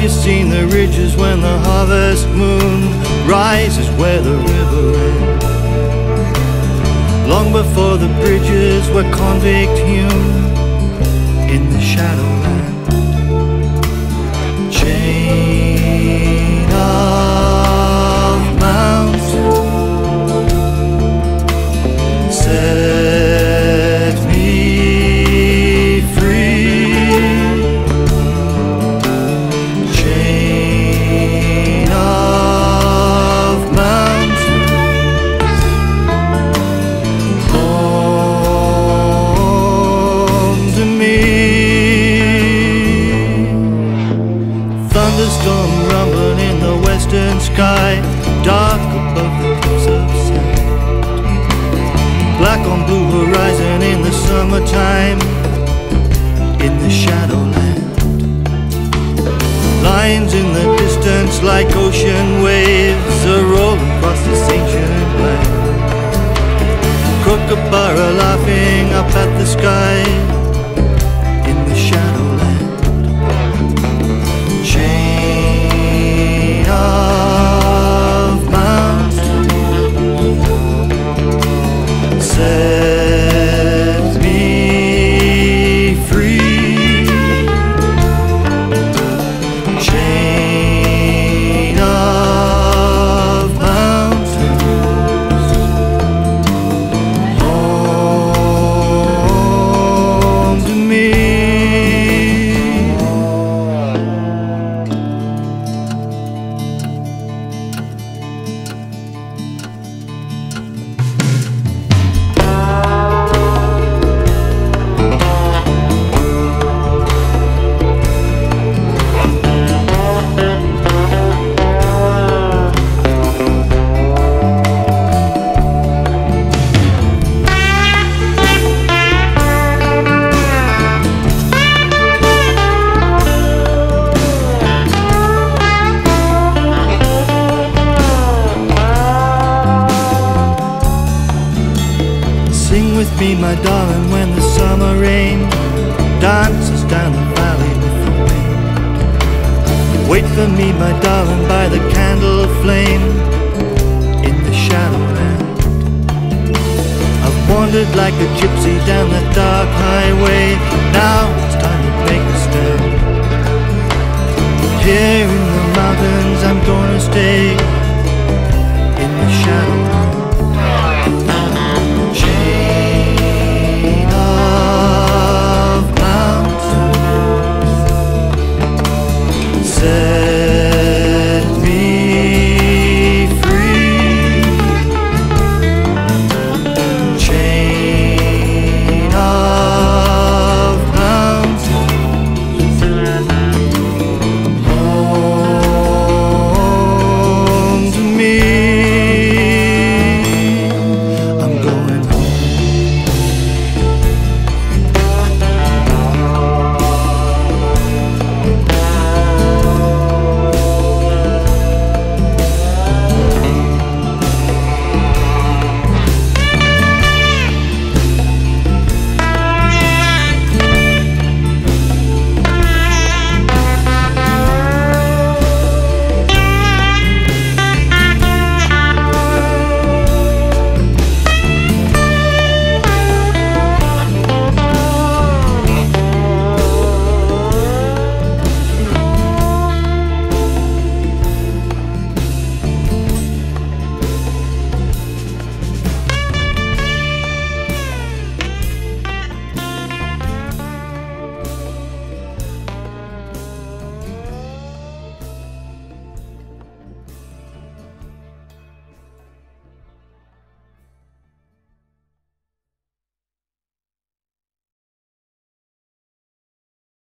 Have you seen the ridges when the harvest moon rises where the river ends? Long before the bridges were convict hewn in the shadowland. Chain of mountains, set me free. Chain of mountains, home to me. Thunderstorm rumbling in the western sky, dark above the cliffs of sand. Black on blue horizon in the summertime, in the shadowland. Lines in the distance like ocean waves are rolling across this ancient land. Kookaburra laughing up at the sky, in the shadowland. Chain of mountains, set me free. Chain of mountains, home to me. Sing with me, my darling, when the summer rain dances down the valley with the wind. Wait for me, my darling, by the candle flame in the shadowland. I've wandered like a gypsy down the dark highway. Now it's time to make a step. Here in the mountains, I'm gonna stay in the shadowland.